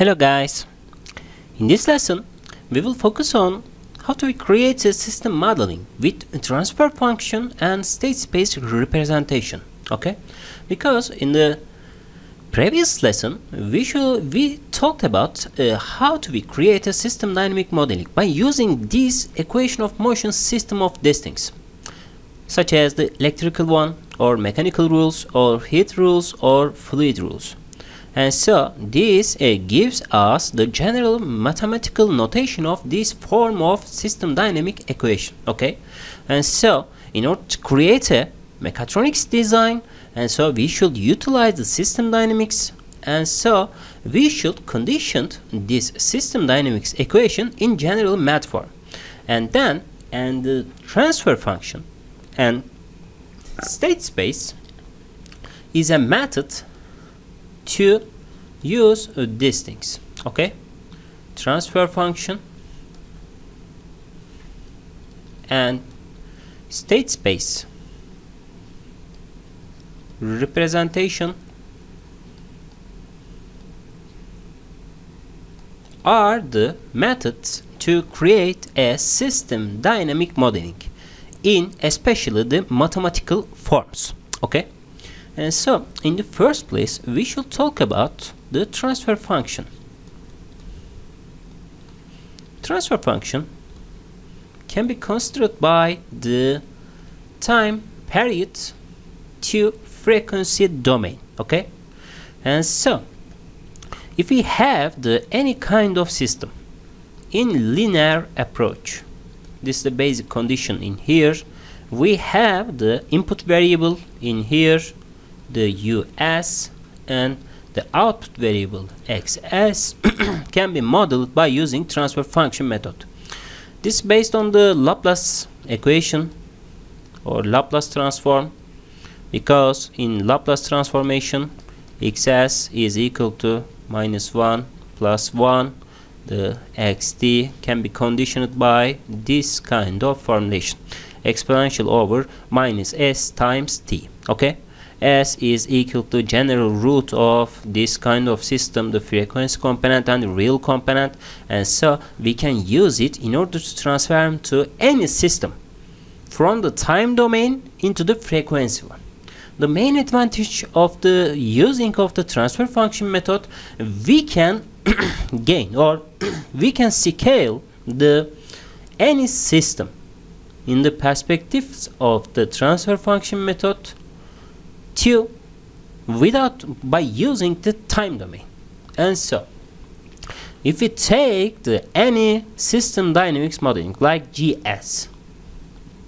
Hello guys! In this lesson we will focus on how to create a system modeling with a transfer function and state space representation. Okay? Because in the previous lesson we talked about how to create a system dynamic modeling by using this equation of motion system of distance, such as the electrical one or mechanical rules or heat rules or fluid rules. And so this gives us the general mathematical notation of this form of system dynamic equation. Okay, and so in order to create a mechatronics design, and so we should utilize the system dynamics, and so we should condition this system dynamics equation in general math form, and then the transfer function and state space is a method to use these things. Okay, transfer function and state space representation are the methods to create a system dynamic modeling in especially the mathematical forms. Okay, and so in the first place we should talk about the transfer function. Transfer function can be constructed by the time period to frequency domain. Okay, and so if we have any kind of system in linear approach, this is the basic condition. In here we have the input variable, in here the US, and the output variable XS can be modeled by using transfer function method. This is based on the Laplace equation or Laplace transform, because in Laplace transformation XS is equal to -1 + 1. The XT can be conditioned by this kind of formulation, exponential over -S times T. Okay, S is equal to general root of this kind of system, the frequency component and the real component, and so we can use it in order to transform to any system from the time domain into the frequency one. The main advantage of the using of the transfer function method, we can gain or we can scale any system in the perspectives of the transfer function method by using the time domain. And so if we take any system dynamics modeling like GS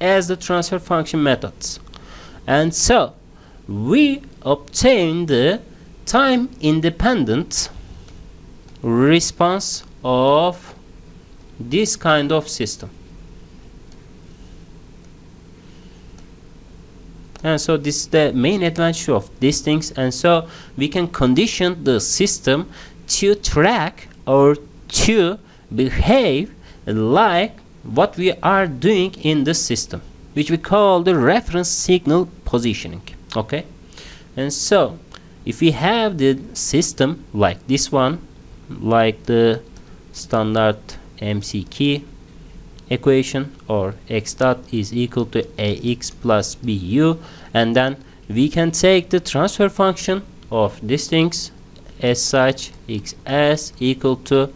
as the transfer function methods, and so we obtain the time independent response of this kind of system. And so this is the main advantage of these things, and so we can condition the system to track or to behave like what we are doing in the system, which we call the reference signal positioning. Okay, and so if we have the system like this one, like the standard MCQ equation, or x dot is equal to ax plus bu, and then we can take the transfer function of these things as such, xs equal to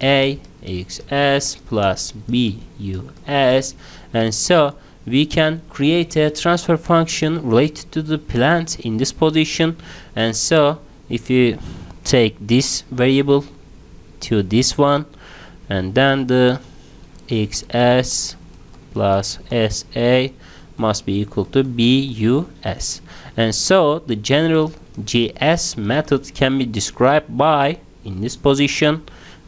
axs plus bus, and so we can create a transfer function related to the plant in this position. And so if you take this variable to this one, and then the xs plus sa must be equal to bus, and so the general GS method can be described by in this position,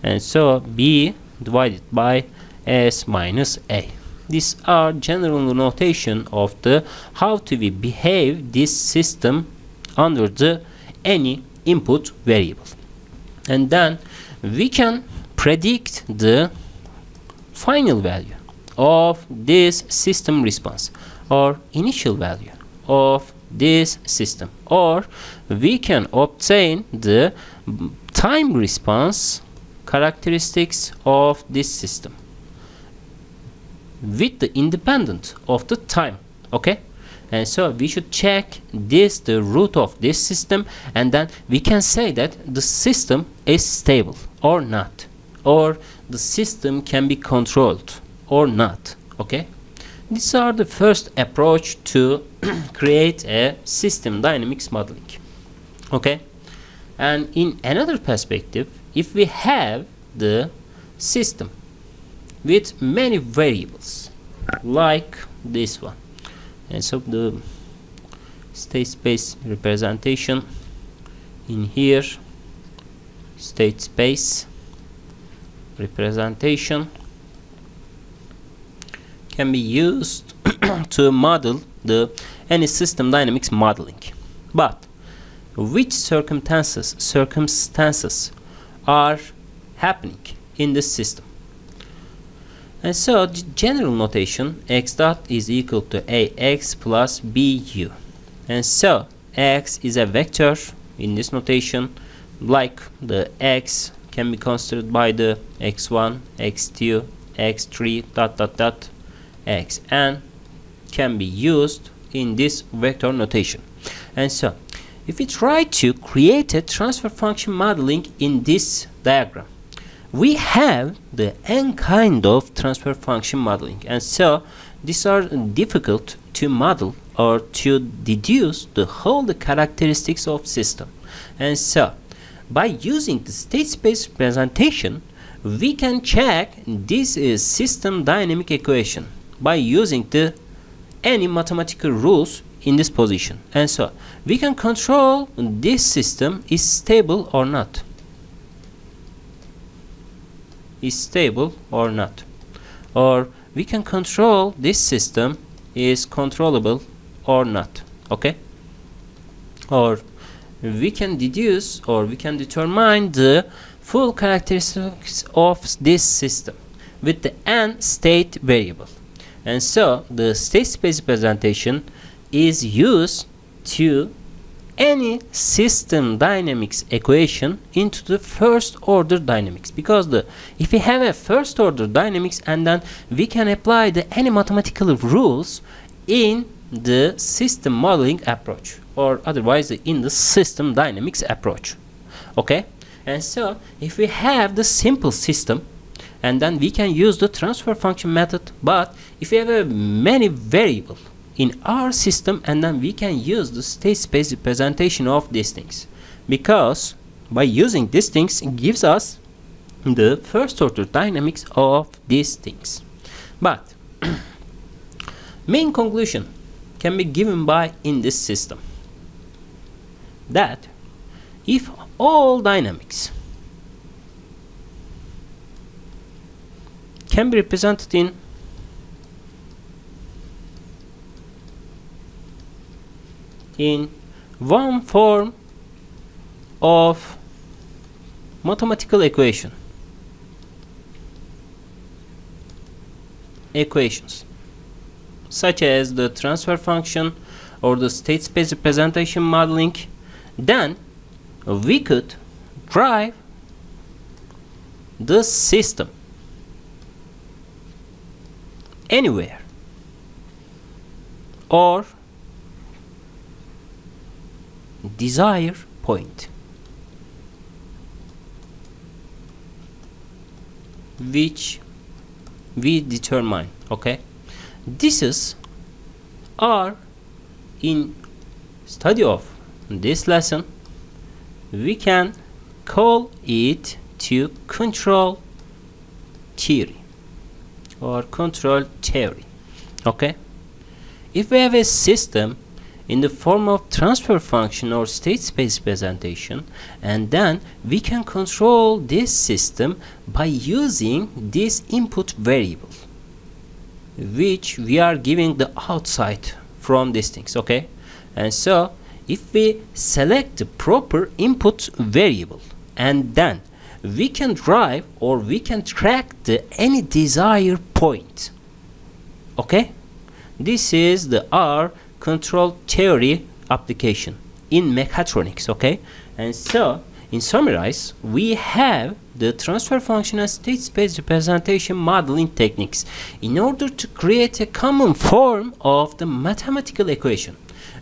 and so b divided by s minus a. These are general notation of how to behave this system under any input variable, and then we can predict the final value of this system response, or initial value of this system, or we can obtain the time response characteristics of this system with the independent of the time. Okay, and so we should check this, the root of this system, and then we can say that the system is stable or not, or the system can be controlled or not. Okay, these are the first approach to create a system dynamics modeling. Okay, and in another perspective, if we have the system with many variables like this one, and so the state space representation in here, state space representation can be used to model the any system dynamics modeling. But which circumstances are happening in the system? And so the general notation x dot is equal to ax plus bu, and so x is a vector in this notation, like the x can be considered by the x1, x2, x3 dot dot dot x, and can be used in this vector notation. And so if we try to create a transfer function modeling in this diagram, we have the n kind of transfer function modeling, and so these are difficult to model or to deduce the whole the characteristics of system. And so by using the state space representation, we can check this system dynamic equation by using the any mathematical rules in this position, and so we can control this system is stable or not. Or we can control this system is controllable or not. Okay, or we can deduce, or we can determine the full characteristics of this system with the n state variable. And so the state space representation is used to any system dynamics equation into the first order dynamics, because if we have a first order dynamics, and then we can apply the any mathematical rules in the system modeling approach, or otherwise in the system dynamics approach. Okay, and so if we have the simple system, and then we can use the transfer function method. But if we have a many variable in our system, and then we can use the state space representation of these things, because by using these things it gives us the first order dynamics of these things. But main conclusion can be given by in this system that if all dynamics can be represented in one form of mathematical equations such as the transfer function or the state space representation modeling, then we could drive the system anywhere or desire point, which we determine. Okay, this is our in study of this lesson. We can call it to control theory or control theory. Okay, if we have a system in the form of transfer function or state space representation, and then we can control this system by using this input variable, which we are giving the outside from these things. Okay, and so if we select the proper input variable, and then we can drive or we can track the any desired point. Okay, this is the R control theory application in mechatronics. Okay, and so In summarize, we have the transfer function and state space representation modeling techniques in order to create a common form of the mathematical equation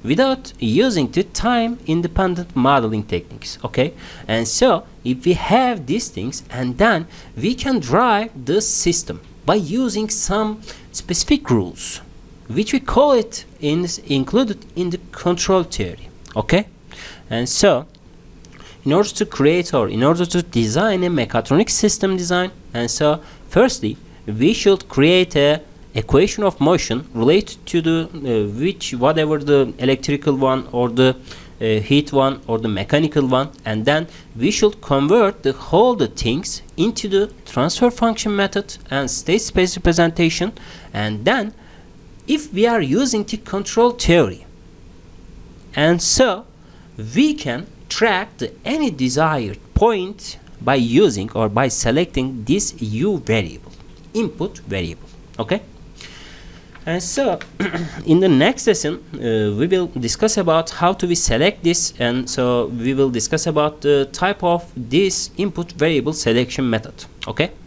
without using the time independent modeling techniques, okay? And so if we have these things, and then we can drive the system by using some specific rules, which we call it included in the control theory, okay? And so in order to create or in order to design a mechatronic system design, and so firstly we should create a equation of motion related to the whatever the electrical one or the heat one or the mechanical one, and then we should convert the whole the things into the transfer function method and state space representation. And then if we are using the control theory, and so we can track the any desired point by using or by selecting this u variable, input variable, okay? And so in the next session we will discuss about how to we select this, and so we will discuss about the type of this input variable selection method, okay?